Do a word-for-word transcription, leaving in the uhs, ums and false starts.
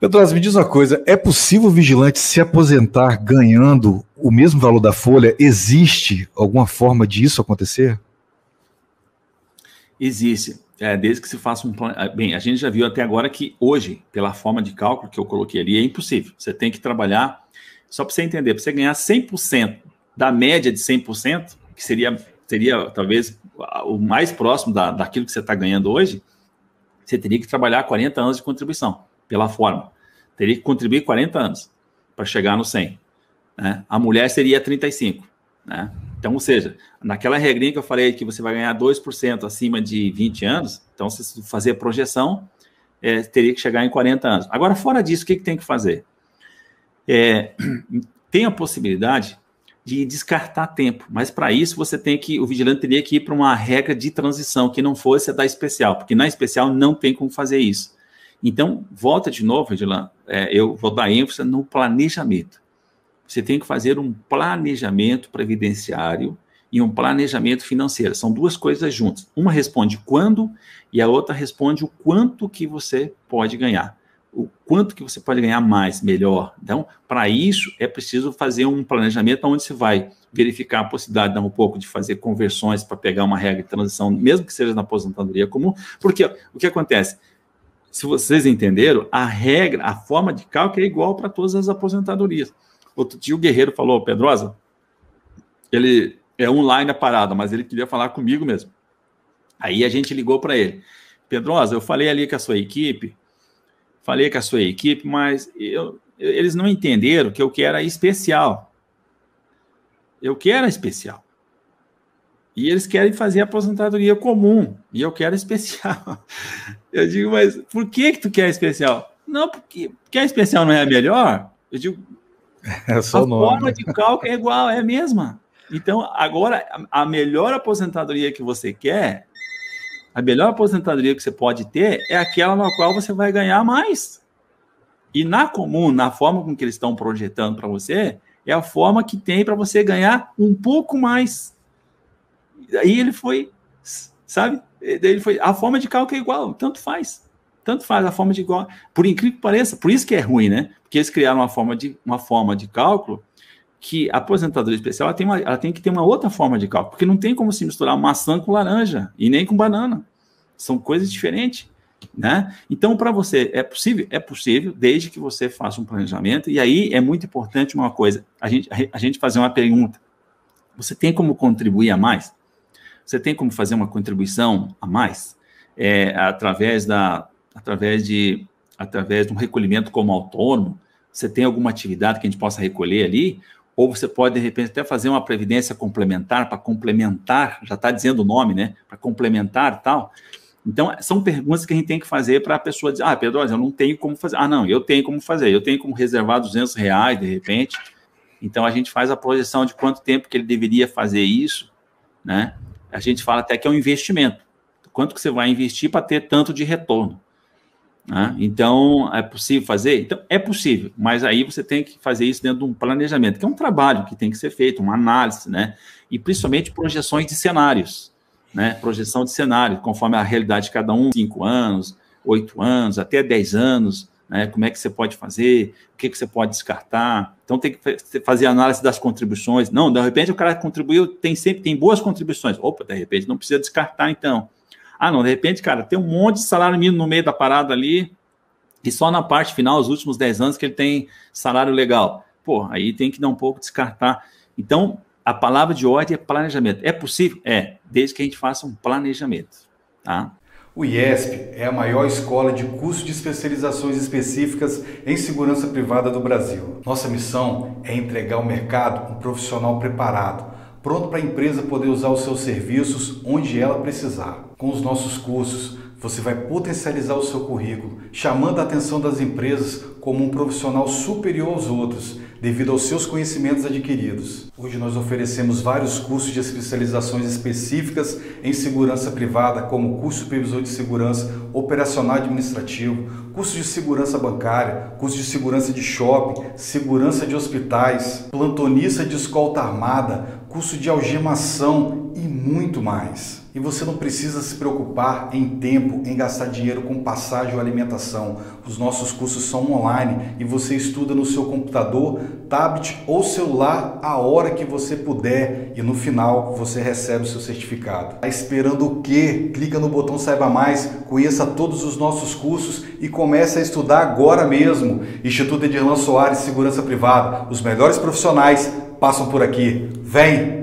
Pedrosa, me diz uma coisa, é possível o vigilante se aposentar ganhando o mesmo valor da folha? Existe alguma forma disso acontecer? Existe, é, desde que se faça um plano... Bem, a gente já viu até agora que hoje, pela forma de cálculo que eu coloquei ali, é impossível. Você tem que trabalhar, só para você entender, para você ganhar cem por cento da média de cem por cento, que seria, seria talvez o mais próximo da, daquilo que você está ganhando hoje, você teria que trabalhar quarenta anos de contribuição, pela forma. Teria que contribuir quarenta anos para chegar no cem. Né? A mulher seria trinta e cinco. Né? Então, ou seja, naquela regrinha que eu falei que você vai ganhar dois por cento acima de vinte anos, então, se fazer a projeção, é, teria que chegar em quarenta anos. Agora, fora disso, o que, que tem que fazer? É, tem a possibilidade de descartar tempo, mas para isso você tem que, o vigilante teria que ir para uma regra de transição, que não fosse a da especial, porque na especial não tem como fazer isso. Então, volta de novo, Edirlan, é, eu vou dar ênfase no planejamento. Você tem que fazer um planejamento previdenciário e um planejamento financeiro. São duas coisas juntas. Uma responde quando e a outra responde o quanto que você pode ganhar. O quanto que você pode ganhar mais, melhor. Então, para isso, é preciso fazer um planejamento onde você vai verificar a possibilidade, dar um pouco de fazer conversões para pegar uma regra de transição, mesmo que seja na aposentadoria comum. Porque ó, o que acontece? Se vocês entenderam, a regra, a forma de cálculo é igual para todas as aposentadorias. Outro dia o Guerreiro falou, Pedrosa, ele é online a parada, mas ele queria falar comigo mesmo. Aí a gente ligou para ele. Pedrosa, eu falei ali com a sua equipe, falei com a sua equipe, mas eu, eles não entenderam que eu quero a especial. Eu quero a especial. E eles querem fazer a aposentadoria comum. E eu quero a especial. Eu digo, mas por que que tu quer a especial? Não, porque, porque a especial não é a melhor? Eu digo, é só a nome. Forma de cálculo é igual, é a mesma. Então, agora, a melhor aposentadoria que você quer, a melhor aposentadoria que você pode ter é aquela na qual você vai ganhar mais. E na comum, na forma com que eles estão projetando para você, é a forma que tem para você ganhar um pouco mais. Aí ele foi, sabe? Ele foi, a forma de cálculo é igual, tanto faz. Tanto faz a forma de igual. Por incrível que pareça, por isso que é ruim, né? Porque eles criaram uma forma de, uma forma de cálculo que a aposentadoria especial ela tem, uma, ela tem que ter uma outra forma de cálculo, porque não tem como se misturar maçã com laranja e nem com banana. São coisas diferentes, né? Então, para você, é possível? É possível, desde que você faça um planejamento. E aí é muito importante uma coisa, a gente, a gente fazer uma pergunta. Você tem como contribuir a mais? Você tem como fazer uma contribuição a mais é, através, da, através, de, através de um recolhimento como autônomo? Você tem alguma atividade que a gente possa recolher ali? Ou você pode, de repente, até fazer uma previdência complementar para complementar, já está dizendo o nome, né? Para complementar e tal. Então, são perguntas que a gente tem que fazer para a pessoa dizer, ah, Pedro, eu não tenho como fazer. Ah, não, eu tenho como fazer. Eu tenho como reservar duzentos reais, de repente. Então, a gente faz a projeção de quanto tempo que ele deveria fazer isso, né? A gente fala até que é um investimento. Quanto que você vai investir para ter tanto de retorno? Né? Então, é possível fazer? Então, é possível, mas aí você tem que fazer isso dentro de um planejamento, que é um trabalho que tem que ser feito, uma análise, né? E principalmente projeções de cenários, né? Projeção de cenário, conforme a realidade de cada um, cinco anos, oito anos, até dez anos, né? Como é que você pode fazer, o que, que você pode descartar. Então, tem que fazer análise das contribuições. Não, de repente, o cara contribuiu, tem sempre tem boas contribuições. Opa, de repente, não precisa descartar, então. Ah, não, de repente, cara, tem um monte de salário mínimo no meio da parada ali e só na parte final, os últimos dez anos, que ele tem salário legal. Pô, aí tem que dar um pouco descartar. Então, a palavra de ordem é planejamento. É possível? É, desde que a gente faça um planejamento, tá? O IESP é a maior escola de curso de especializações específicas em segurança privada do Brasil. Nossa missão é entregar ao mercado um profissional preparado, pronto para a empresa poder usar os seus serviços onde ela precisar. Com os nossos cursos, você vai potencializar o seu currículo, chamando a atenção das empresas como um profissional superior aos outros, devido aos seus conhecimentos adquiridos. Hoje nós oferecemos vários cursos de especializações específicas em segurança privada, como curso supervisor de segurança operacional administrativo, curso de segurança bancária, curso de segurança de shopping, segurança de hospitais, plantonista de escolta armada, curso de algemação e muito mais. e você não precisa se preocupar em tempo, em gastar dinheiro com passagem ou alimentação. Os nossos cursos são online e você estuda no seu computador, tablet ou celular a hora que você puder e no final você recebe o seu certificado. Tá esperando o quê? Clica no botão Saiba Mais, conheça todos os nossos cursos e comece a estudar agora mesmo. Instituto Edirlan Soares Segurança Privada, os melhores profissionais passam por aqui. Vem!